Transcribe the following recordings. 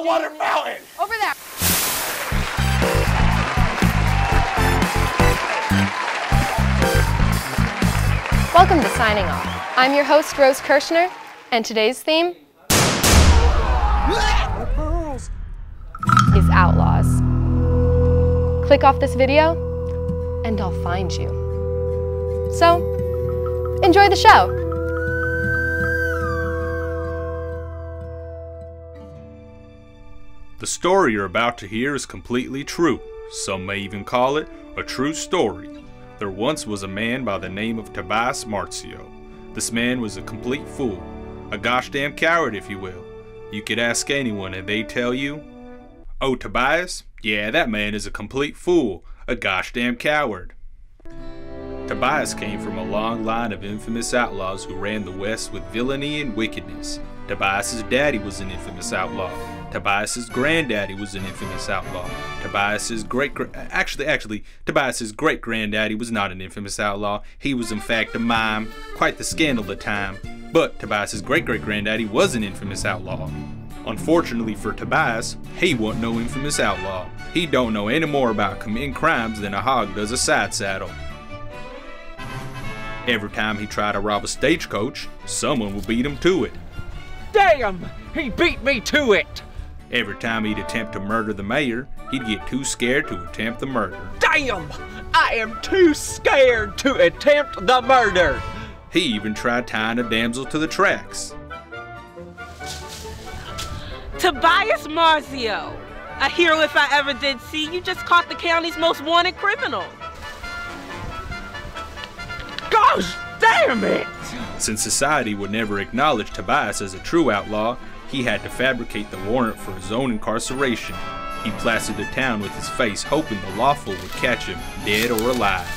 the water fountain. Over there. Welcome to Signing Off. I'm your host, Rose Kirschner, and today's theme is outlaws. Click off this video, and I'll find you. So, enjoy the show. The story you're about to hear is completely true. Some may even call it a true story. There once was a man by the name of Tobias Marzio. This man was a complete fool, a gosh damn coward, if you will. You could ask anyone and they tell you, "Oh, Tobias? Yeah, that man is a complete fool, a gosh damn coward." Tobias came from a long line of infamous outlaws who ran the West with villainy and wickedness. Tobias's daddy was an infamous outlaw. Tobias's granddaddy was an infamous outlaw. Tobias's Tobias's great-granddaddy was not an infamous outlaw. He was in fact a mime, quite the scandal at the time. But Tobias's great-great-granddaddy was an infamous outlaw. Unfortunately for Tobias, he wasn't no infamous outlaw. He don't know any more about committing crimes than a hog does a side saddle. Every time he tried to rob a stagecoach, someone would beat him to it. Damn! He beat me to it! Every time he'd attempt to murder the mayor, he'd get too scared to attempt the murder. Damn! I am too scared to attempt the murder! He even tried tying a damsel to the tracks. Tobias Marzio, a hero if I ever did see, you just caught the county's most wanted criminal. Gosh damn it! Since society would never acknowledge Tobias as a true outlaw, he had to fabricate the warrant for his own incarceration. He plastered the town with his face, hoping the lawful would catch him, dead or alive.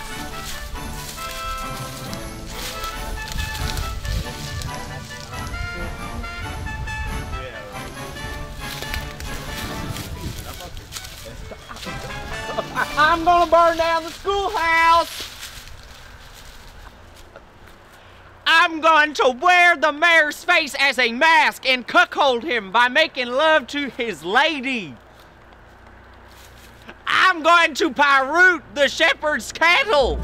I'm gonna burn down the schoolhouse! I'm going to wear the mayor's face as a mask and cuckold him by making love to his lady. I'm going to pirate the shepherd's cattle.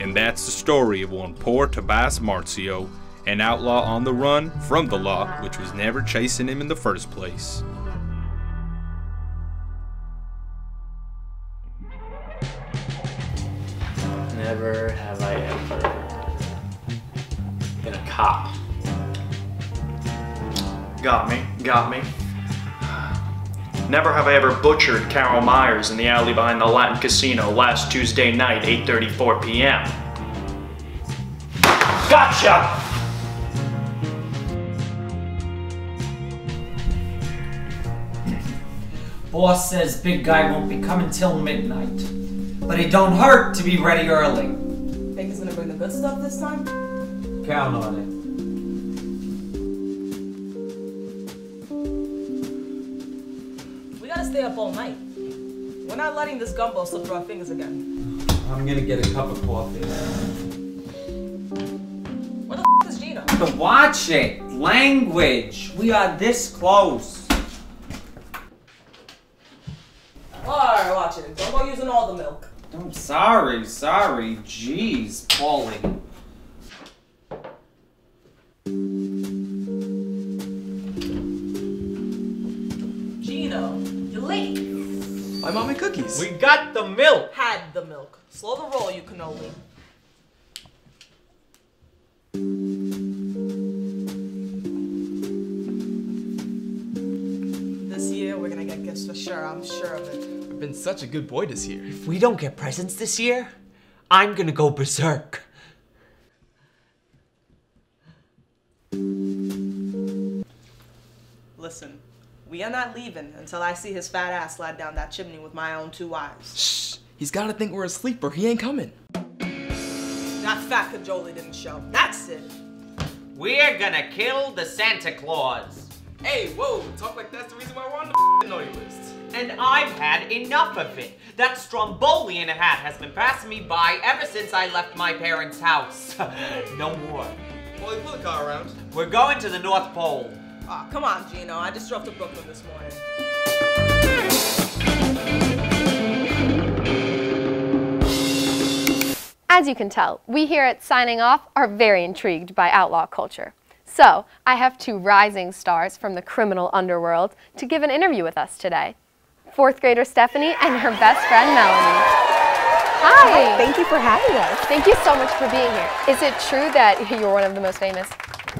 And that's the story of one poor Tobias Marzio, an outlaw on the run from the law, which was never chasing him in the first place. Never have I ever been a cop. Got me. Never have I ever butchered Carol Myers in the alley behind the Latin Casino last Tuesday night, 8:34 p.m. Gotcha! Boss says big guy won't be coming till midnight, but it don't hurt to be ready early. Think he's gonna bring the good stuff this time? Count on it. We gotta stay up all night. We're not letting this gumbo slip through our fingers again. I'm gonna get a cup of coffee. Where the f is Gina? Watch it! Language! We are this close. Alright, watch it. Don't go using all the milk. I'm sorry. Jeez, Paulie. I want my cookies. We got the milk. Had the milk. Slow the roll, you cannoli. This year, we're gonna get gifts for sure. I'm sure of it. I've been such a good boy this year. If we don't get presents this year, I'm gonna go berserk. Listen. We are not leaving until I see his fat ass slide down that chimney with my own two eyes. Shh! He's gotta think we're asleep or he ain't coming. That fat cajoli didn't show. That's it. We're gonna kill the Santa Claus. Hey, whoa! Talk like that's the reason why we're on the naughty list. And I've had enough of it. That stromboli in a hat has been passing me by ever since I left my parents' house. No more. Well, they put a car around. We're going to the North Pole. car. Come on, Gino. I just drove to Brooklyn this morning. As you can tell, we here at Signing Off are very intrigued by outlaw culture. So, I have two rising stars from the criminal underworld to give an interview with us today. Fourth grader Stephanie and her best friend Melanie. Hi! Thank you for having us. Thank you so much for being here. Is it true that you're one of the most famous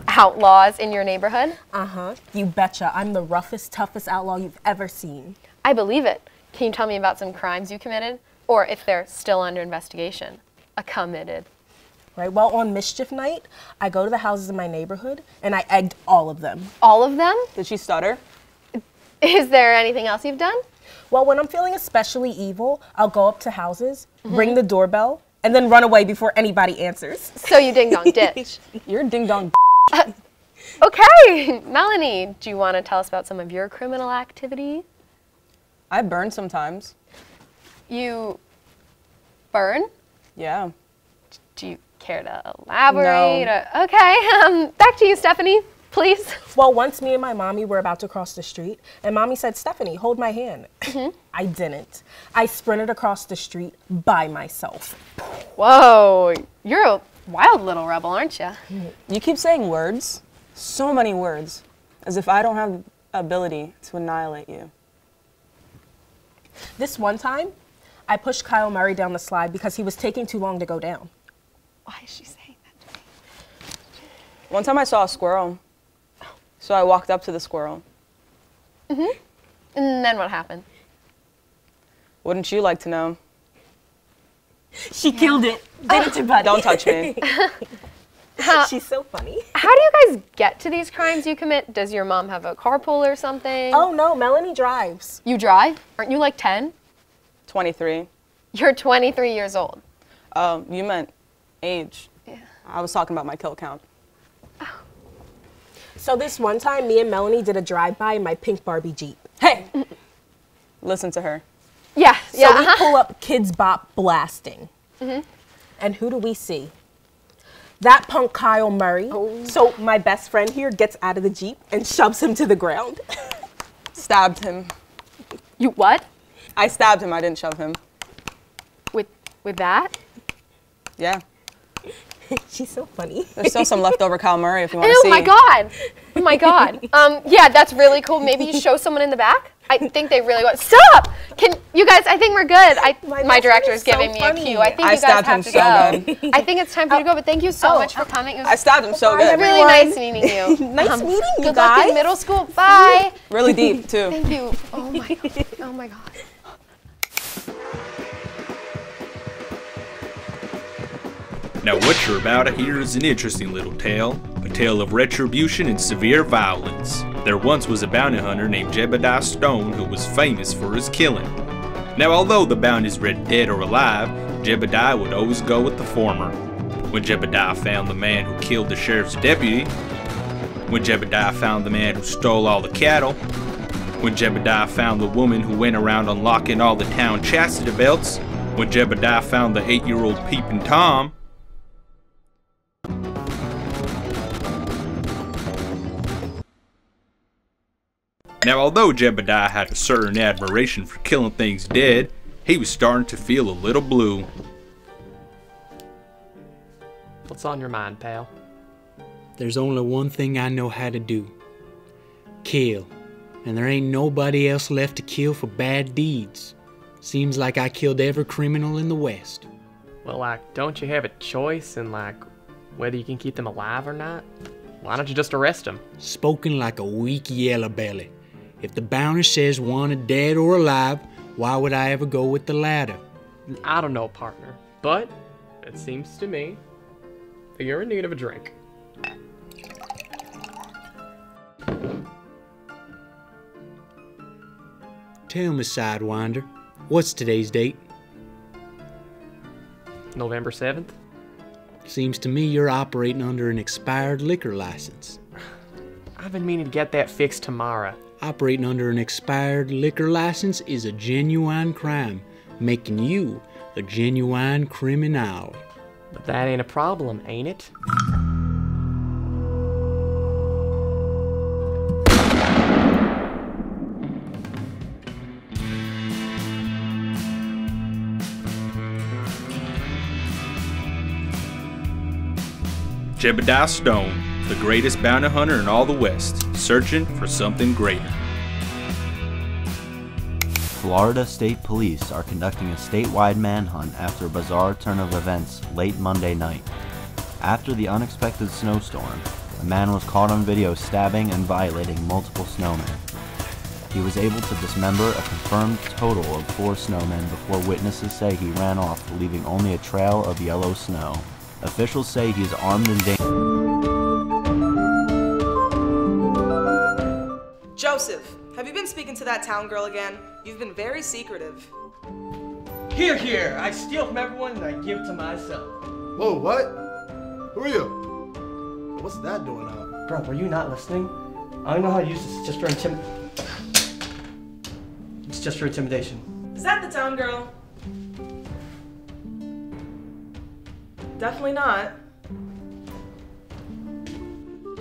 outlaws in your neighborhood? Uh-huh. You betcha. I'm the roughest, toughest outlaw you've ever seen. I believe it. Can you tell me about some crimes you committed? Or if they're still under investigation? Committed. Right, well, on mischief night, I go to the houses in my neighborhood and I egged all of them. All of them? Did she stutter? Is there anything else you've done? Well, when I'm feeling especially evil, I'll go up to houses, ring the doorbell, and then run away before anybody answers. So you ding-dong ditch. You're ding-dong Okay, Melanie, do you want to tell us about some of your criminal activity? I burn sometimes. You burn? Yeah. Do you care to elaborate? No. Okay, back to you, Stephanie, please. Well, once me and my mommy were about to cross the street, and mommy said, Stephanie, hold my hand. I didn't. I sprinted across the street by myself. Whoa, you're a wild little rebel, aren't you? You keep saying words, so many words, as if I don't have the ability to annihilate you. This one time, I pushed Kyle Murray down the slide because he was taking too long to go down. Why is she saying that to me? One time I saw a squirrel, so I walked up to the squirrel. And then what happened? Wouldn't you like to know? She killed it. Did it to Don't touch me. She's so funny. How do you guys get to these crimes you commit? Does your mom have a carpool or something? Oh, no. Melanie drives. You drive? Aren't you like 10? 23. You're 23 years old. Oh, you meant age. Yeah. I was talking about my kill count. Oh. So this one time, me and Melanie did a drive-by in my pink Barbie Jeep. Hey! Listen to her. Yeah, yeah. So we pull up Kidz Bop blasting. And who do we see? That punk Kyle Murray. Oh. So my best friend here gets out of the Jeep and shoves him to the ground. Stabbed him. You what? I stabbed him, I didn't shove him. With that? Yeah. She's so funny. There's still some leftover Kyle Murray if you want to see. Oh my God. Oh my God. Yeah, that's really cool. Maybe you show someone in the back? I think they really want. Stop! Can you guys, I think we're good. My director is giving me a cue. I think you guys have to go. Good. I think it's time for you to go, but thank you so much for coming. I stabbed him so good. It was really nice meeting you. Nice meeting you guys. Good luck in middle school. Bye. Really deep, too. Thank you. Oh my God. Oh my God. Now what you're about to hear is an interesting little tale, a tale of retribution and severe violence. There once was a bounty hunter named Jebediah Stone who was famous for his killing. Now although the bounties read dead or alive, Jebediah would always go with the former. When Jebediah found the man who stole all the cattle, when Jebediah found the woman who went around unlocking all the town chastity belts, when Jebediah found the 8-year-old Peeping Tom, now, although Jebediah had a certain admiration for killing things dead, he was starting to feel a little blue. What's on your mind, pal? There's only one thing I know how to do. Kill. And there ain't nobody else left to kill for bad deeds. Seems like I killed every criminal in the West. Well, like, don't you have a choice in, like, whether you can keep them alive or not? Why don't you just arrest them? Spoken like a weak yellow belly. If the bounty says one are dead or alive, why would I ever go with the latter? I don't know, partner, but it seems to me that you're in need of a drink. Tell me, Sidewinder, what's today's date? November 7th. Seems to me you're operating under an expired liquor license. I've been meaning to get that fixed tomorrow. Operating under an expired liquor license is a genuine crime, making you a genuine criminal. But that ain't a problem, ain't it? Jebediah Stone, the greatest bounty hunter in all the West, searching for something greater. Florida State Police are conducting a statewide manhunt after a bizarre turn of events late Monday night. After the unexpected snowstorm, a man was caught on video stabbing and violating multiple snowmen. He was able to dismember a confirmed total of 4 snowmen before witnesses say he ran off, leaving only a trail of yellow snow. Officials say he's armed and dangerous. Joseph, have you been speaking to that town girl again? You've been very secretive. Here, here! I steal from everyone and I give to myself. Whoa, what? Who are you? What's that doing out? Bro, were you not listening? I don't know how to use this. It's just for intimidation. Is that the town girl? Definitely not.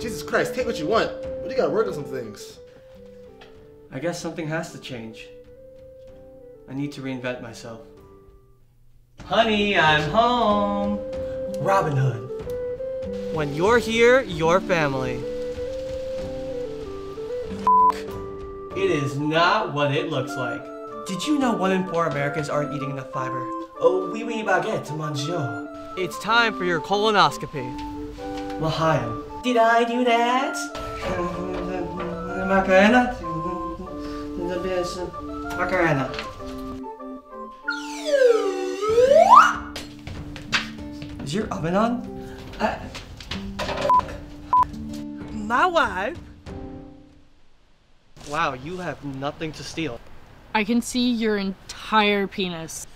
Jesus Christ, take what you want, but you gotta work on some things. I guess something has to change. I need to reinvent myself. Honey, I'm home. Robin Hood. When you're here, you're family. It is not what it looks like. Did you know 1 in 4 Americans aren't eating enough fiber? Oh, oui, baguette, monsieur. It's time for your colonoscopy. L'chaim. Did I do that? Macarena? Macarena. Is your oven on? My wife. Wow, you have nothing to steal. I can see your entire penis.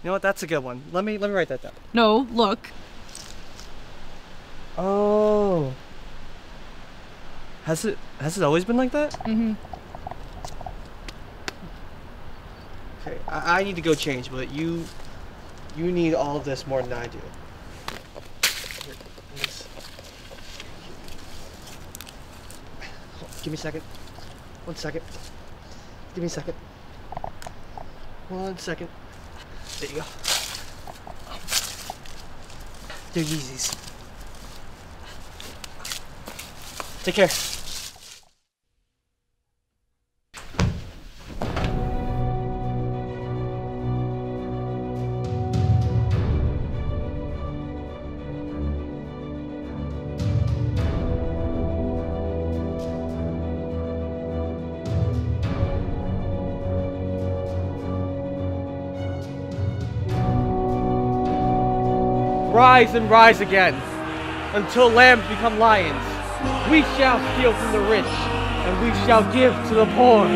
You know what? That's a good one. Let me write that down. No, look. Oh. Has it always been like that? Mm-hmm. Okay, I need to go change, but you need all of this more than I do. Give me a second. 1 second. Give me a second. 1 second. There you go. They're Yeezys. Take care. Rise and rise again, until lambs become lions. We shall steal from the rich, and we shall give to the poor.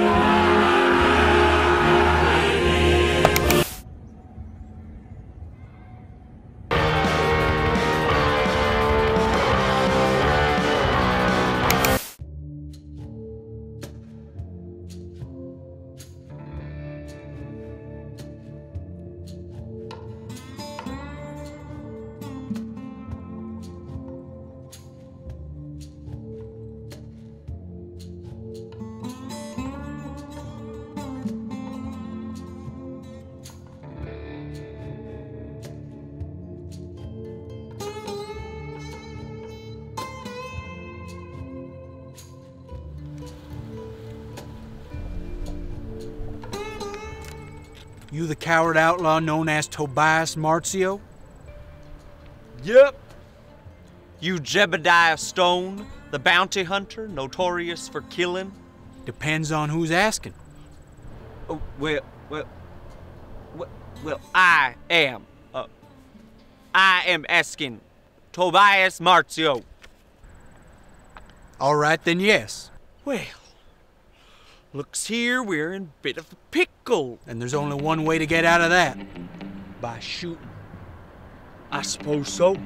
You the coward outlaw known as Tobias Marzio? Yep. You Jebediah Stone, the bounty hunter notorious for killing? Depends on who's asking. Oh, well, I am asking Tobias Marzio. All right, then, yes. Well. Looks here, we're in a bit of a pickle. And there's only one way to get out of that. By shooting. I suppose so.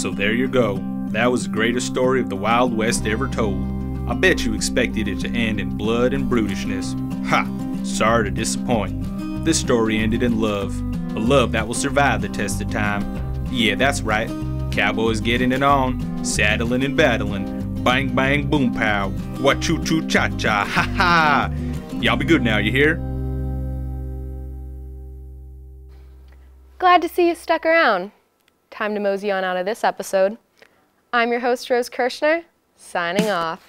So there you go. That was the greatest story of the Wild West ever told. I bet you expected it to end in blood and brutishness. Ha! Sorry to disappoint. This story ended in love. A love that will survive the test of time. Yeah, that's right. Cowboys getting it on. Saddling and battling. Bang bang boom pow. Wa-choo-choo-cha-cha. Ha-ha! Y'all be good now, you hear? Glad to see you stuck around. Time to mosey on out of this episode. I'm your host, Rose Kirschner, signing off.